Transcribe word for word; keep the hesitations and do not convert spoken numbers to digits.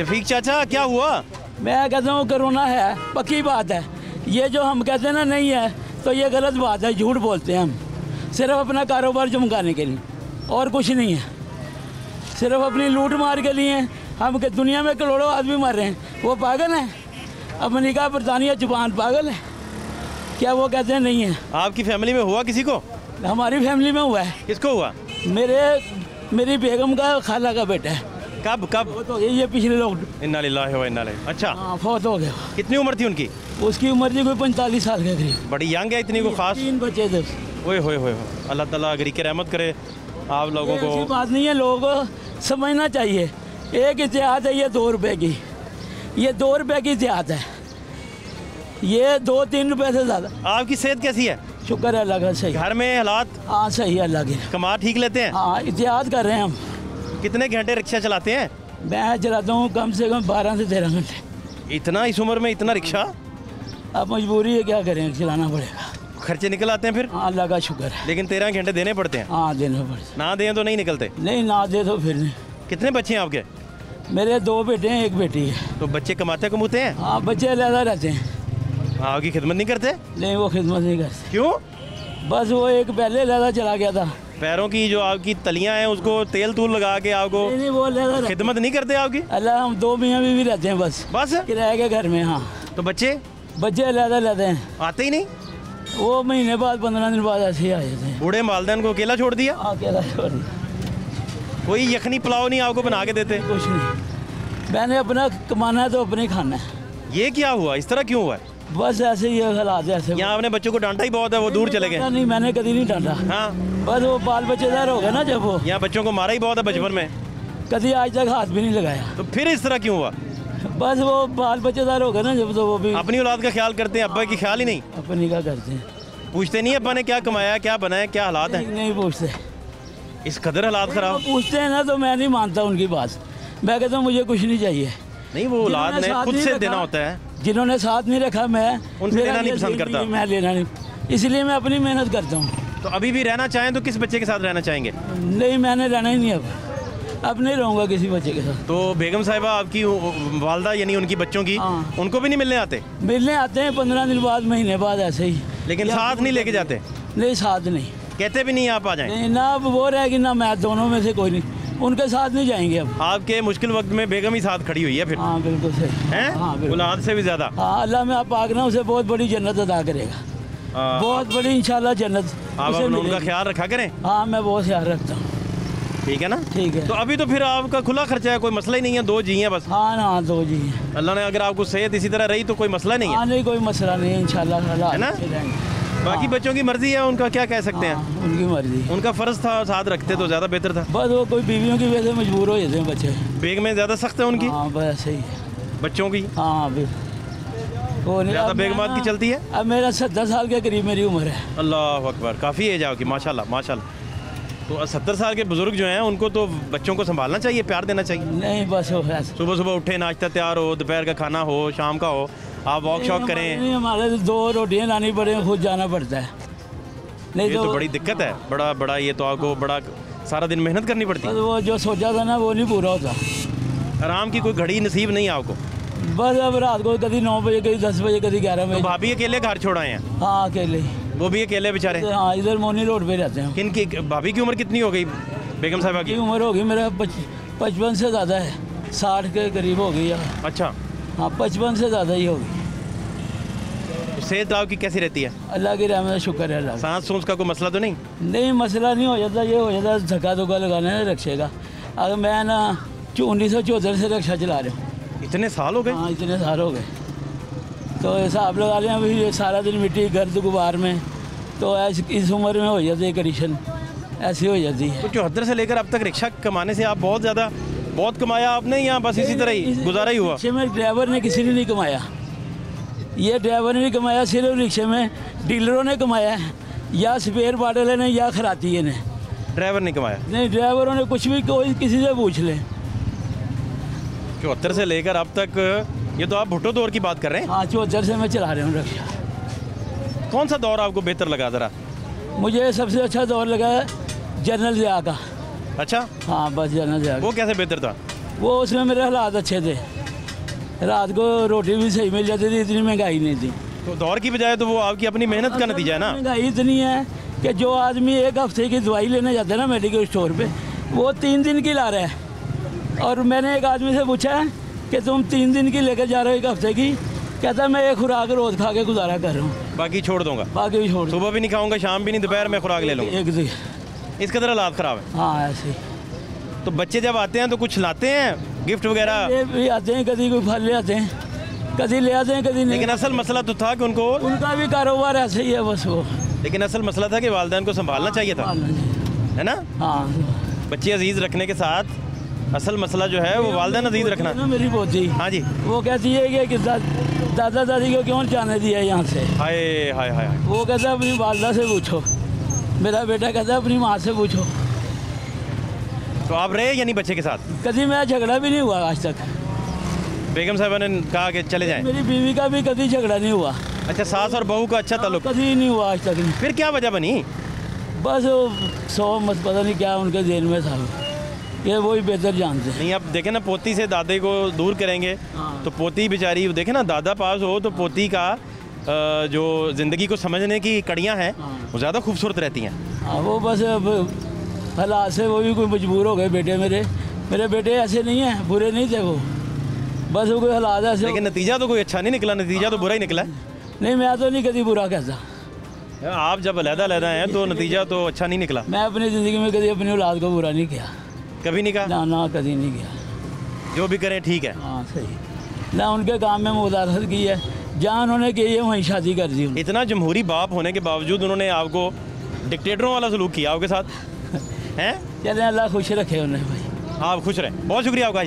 शफीक चाचा क्या हुआ? मैं कहता हूँ कोरोना है, पक्की बात है। ये जो हम कहते हैं ना नहीं है, तो ये गलत बात है, झूठ बोलते हैं हम। सिर्फ अपना कारोबार चमकाने के लिए और कुछ नहीं है, सिर्फ अपनी लूट मार के लिए। हम दुनिया में करोड़ों आदमी मर रहे हैं, वो पागल हैं। अमेरिका, बरतानिया, जापान पागल है क्या? वो कहते हैं नहीं है। आपकी फैमिली में हुआ किसी को? हमारी फैमिली में हुआ है। किसको हुआ? मेरे मेरी बेगम का खाला का बेटा है। कब कब? तो ये पिछले लोग। इन्ना लिल्लाहि व इन्ना इलैहि। अच्छा। हाँ, फौत हो गया। कितनी उम्र थी उनकी? उसकी उम्र थी कोई पैंतालीस साल के करीब। बड़ी यंग है, इतनी को खास। तीन बच्चे थे। ओए होए होए, अल्लाह ताला अगरी की रहमत करे आप लोगों को। ऐसी बात नहीं है, लोगों को समझना चाहिए। एक इतिहास है, ये दो रुपये की, ये दो रुपये की इतिहास है, ये दो तीन रुपये से ज़्यादा। आपकी सेहत कैसी है? शुक्र है अल्लाह का। सही घर में हालात? हाँ सही है अल्लाह के। कमा ठीक लेते हैं? हाँ एहतियात कर रहे हैं हम। कितने घंटे रिक्शा चलाते हैं? मैं चलाता हूँ कम से कम बारह से तेरह घंटे। इतना इस उम्र में इतना रिक्शा? अब मजबूरी है, क्या करें, चलाना पड़ेगा। खर्चे निकल आते हैं फिर? हाँ अल्लाह का शुक्र है। लेकिन तेरह घंटे देने पड़ते हैं? हाँ देने पड़ते। ना दें तो नहीं निकलते? नहीं, ना दे तो फिर नहीं। कितने बच्चे हैं आपके? मेरे दो बेटे हैं, एक बेटी है। तो बच्चे कमाते कमूते हैं? हाँ बच्चे ज़्यादा रहते हैं। हाँ की खिदमत नहीं करते? नहीं वो खिदमत नहीं करते। क्यों? बस वो एक पहले ज़्यादा चला गया था। पैरों की जो आपकी तलियां हैं उसको तेल तूल लगा के आपको। नहीं, नहीं, वो लगा खिदमत नहीं करते आपकी? अल्लाह हम दो मियाँ भी, भी रहते हैं बस। बस किराए के घर में। हाँ तो बच्चे? बच्चे अलहदा रहते हैं, आते ही नहीं। वो महीने बाद, पंद्रह दिन बाद ऐसे ही आ जाते हैं। बूढ़े वालदैन को अकेला छोड़ दिया? अकेला छोड़ दिया। कोई यखनी पुलाव नहीं आपको बना के देते? कुछ नहीं, मैंने अपना कमाना है तो अपने खाना है। ये क्या हुआ, इस तरह क्यों हुआ? बस ऐसे ही हालात है। ऐसे यहाँ आपने बच्चों को डांटा ही बहुत है, वो दूर चले गए? नहीं मैंने कभी नहीं डांटा। हाँ बस वो बाल बच्चेदार हो गए ना जब, वो यहाँ बच्चों को मारा ही बहुत है बचपन में, कभी आज तक हाथ भी नहीं लगाया। तो फिर इस तरह क्यों हुआ? बस वो बाल बच्चेदार हो गए ना जब, तो वो भी अपनी औलाद का ख्याल करते हैं, अब्बा की ख्याल ही नहीं। अपनी का करते हैं, पूछते नहीं अब्बा ने क्या कमाया, क्या बनाया, क्या हालात है? नहीं पूछते। इस कदर हालात खराब। पूछते हैं ना तो मैं नहीं मानता उनकी बात, मैं कहता हूँ मुझे कुछ नहीं चाहिए। नहीं वो औलाद ने खुद से देना होता है। जिन्होंने साथ नहीं रखा मैं उनसे लेना नहीं पसंद करता, मैं लेना नहीं, इसलिए मैं अपनी मेहनत करता हूँ। तो अभी भी रहना चाहें तो किस बच्चे के साथ रहना चाहेंगे? नहीं मैंने रहना ही नहीं, अब अब नहीं रहूँगा किसी बच्चे के साथ। तो बेगम साहिबा आपकी वालदा यानी उनकी बच्चों की, उनको भी नहीं मिलने आते? मिलने आते हैं पंद्रह दिन बाद, महीने बाद ऐसे ही, लेकिन साथ नहीं लेके जाते? नहीं साथ नहीं, कहते भी नहीं आप आ जाएँ ना। अब वो रहेगी ना मैं, दोनों में से कोई नहीं, उनके साथ नहीं जाएंगे। अब आपके मुश्किल वक्त में बेगम ही साथ खड़ी हुई है फिर। हाँ बिल्कुल सही है, औलाद से भी ज़्यादा। हाँ अल्लाह में आप पाक ना उसे बहुत बड़ी जन्नत अदा करेगा, आ, बहुत बड़ी इंशाल्लाह जन्नत। आप उनका ख्याल रखा करें। हाँ मैं बहुत ख्याल रखता हूँ। ठीक है ना? ठीक है। तो अभी तो फिर आपका खुला खर्चा है, कोई मसला ही नहीं है, दो जी हैं बस। हाँ ना दो जी हैं, अल्लाह ने अगर आपको सेहत इसी तरह रही तो कोई मसला नहीं है। नहीं कोई मसला नहीं है इंशाल्लाह, है ना? बाकी बच्चों की मर्जी है, उनका क्या कह सकते हैं? उनकी मर्जी, उनका फर्ज था, साथ रखते तो ज़्यादा बेहतर था। बस वो कोई बीवियों की वजह से मजबूर हो जाते हैं बच्चे। बेग में ज़्यादा सख्त है उनकी? हाँ बस सही है बच्चों की। हाँ ज़्यादा बेगमात की चलती है। अब मेरा सत्तर साल के करीब मेरी उम्र है। अल्लाह अकबर, काफ़ी एज आपकी माशाल्लाह माशाल्लाह। तो सत्तर साल के बुजुर्ग जो हैं उनको तो बच्चों को संभालना चाहिए, प्यार देना चाहिए। नहीं बस हो, सुबह सुबह उठे, नाश्ता तैयार हो, दोपहर का खाना हो, शाम का हो, आप वॉक शॉक करें। नहीं हमारे दो रोटियाँ लानी पड़े, खुद जाना पड़ता है। नहीं ये तो, तो बड़ी दिक्कत है, बड़ा बड़ा ये तो आपको बड़ा सारा दिन मेहनत करनी पड़ती है। वो जो सोचा था ना वो नहीं पूरा होता। आराम की कोई घड़ी नसीब नहीं है आपको? बस अब रात को कभी नौ बजे, कभी दस बजे, कभी ग्यारह बजे। भाभी अकेले घर छोड़ आए हैं? हाँ अकेले, वो भी अकेले बेचारे। हाँ इधर मोनी रोड पे रहते हैं। किनकी भाभी की उम्र कितनी हो गई बेगम साहबा की? उम्र होगी मेरा पचपन से ज़्यादा है, साठ के करीब हो गई। अच्छा। हाँ पचपन से ज़्यादा ही होगी। सेहत आपकी कैसी रहती है? अल्लाह की रहमत से शुक्र है। सांस सूंस का कोई मसला तो नहीं? नहीं मसला नहीं हो जाता, ये हो जाता धक्का धुक्का लगाना है रक्षे का। अगर मैं ना उन्नीस सौ चौहत्तर से रक्षा चला रहा हूँ। इतने साल हो गए? हाँ इतने साल हो गए। तो ऐसा आप लगा लें अभी सारा दिन मिट्टी गर्द गुबार में, तो इस उम्र में हो जाती है कंडीशन, ऐसी हो जाती है। तो चौहत्तर से लेकर अब तक रिक्शा कमाने से आप बहुत ज़्यादा बहुत कमाया आपने, यहाँ बस इसी तरह ही गुजारा ही हुआ? रिक्शे में ड्राइवर ने किसी ने नहीं कमाया, ये ड्राइवर ने नहीं कमाया, सिर्फ रिक्शे में डीलरों ने कमाया है, या स्पेयर पार्ट ने, या खराती ने। ड्राइवर ने कमाया? नहीं ड्राइवरों ने कुछ भी, कोई किसी से पूछ लें। चौहत्तर से लेकर अब तक, ये तो आप भुट्टो दौर की बात कर रहे हैं? हाँ चौहत्तर से मैं चला रहा हूँ रक्षा। कौन सा दौर आपको बेहतर लगा ज़रा? मुझे सबसे अच्छा दौर लगा जनरल ज़िया का। अच्छा। हाँ बस जनरल ज़िया। वो कैसे बेहतर था? वो उसमें मेरे हालात अच्छे थे, रात को रोटी भी सही मिल जाती थी, इतनी महंगाई नहीं थी। तो दौड़ की बजाय तो वो आपकी अपनी मेहनत का नतीजा है ना। महंगाई इतनी है कि जो आदमी एक हफ्ते की दवाई लेने जाता है ना मेडिकल स्टोर पे, वो तीन दिन की ला रहा है। और मैंने एक आदमी से पूछा है कि तुम तीन दिन की लेकर जा रहे हो एक हफ्ते की, कहता है मैं एक खुराक रोज खा के गुजारा कर रहा हूँ, बाकी छोड़ दूंगा, बाकी भी छोड़, सुबह भी नहीं खाऊंगा, शाम भी नहीं, दोपहर में खुराक ले लूँगा, एक दिन। इसका तरह हालात ख़राब है। हाँ ऐसे। तो बच्चे जब आते हैं तो कुछ लाते हैं गिफ्ट वगैरह भी आते हैं, कभी कोई फल ले आते हैं, कभी ले आते हैं, कभी नहीं। लेकिन असल मसला तो था कि उनको उनका भी कारोबार ऐसे ही है बस वो, लेकिन असल मसला था कि वालदैन को संभालना चाहिए था, है ना। हाँ, बच्चे अजीज़ रखने के साथ असल मसला जो है वो वालदैन अजीज़ रखना। मेरी पोती, हाँ जी, वो कहती है कि दादा दादी को क्यों जाने दिया यहाँ से। हाय हाय हाय। वो कहता अपनी वालदा से पूछो, मेरा बेटा कहता अपनी माँ से पूछो। तो आप रहे यानी बच्चे के साथ? कभी मेरा झगड़ा भी नहीं हुआ आज तक। बेगम साहबा ने कहा कि चले जाएं। मेरी बीवी का भी कभी झगड़ा नहीं हुआ। अच्छा, सास और बहू का अच्छा ताल्लुक कभी नहीं हुआ आज तक। फिर क्या वजह बनी? बस सौ मत पता नहीं क्या उनके जेल में था, ये वो ही बेहतर जानते हैं। नहीं, आप देखें ना, पोती से दादे को दूर करेंगे तो पोती बेचारी देखे ना, दादा पास हो तो पोती का जो जिंदगी को समझने की कड़ियाँ हैं वो ज़्यादा खूबसूरत रहती हैं। वो बस हालात से वो भी कोई मजबूर हो गए। बेटे मेरे मेरे बेटे ऐसे नहीं है, बुरे नहीं थे वो, बस वो कोई हालात ऐसे। लेकिन नतीजा तो कोई अच्छा नहीं निकला, नतीजा तो बुरा ही निकला। नहीं, मैं तो नहीं कभी बुरा कहता। आप जब अलहदा अलहदा हैं तो नतीजा तो अच्छा नहीं निकला। मैं अपनी ज़िंदगी में कभी अपनी औलाद को बुरा नहीं किया, कभी नहीं कहा ना, ना कभी नहीं किया। जो भी करें ठीक है। हाँ सही ना, उनके काम में मुदाखलत की है, जहाँ उन्होंने की है वहीं शादी कर दी। इतना जमहूरी बाप होने के बावजूद उन्होंने आपको डिक्टेटरों वाला सलूक किया आपके साथ हैं। चले, अल्लाह खुश रखे उन्हें भाई। आप खुश रहें। बहुत शुक्रिया आपका।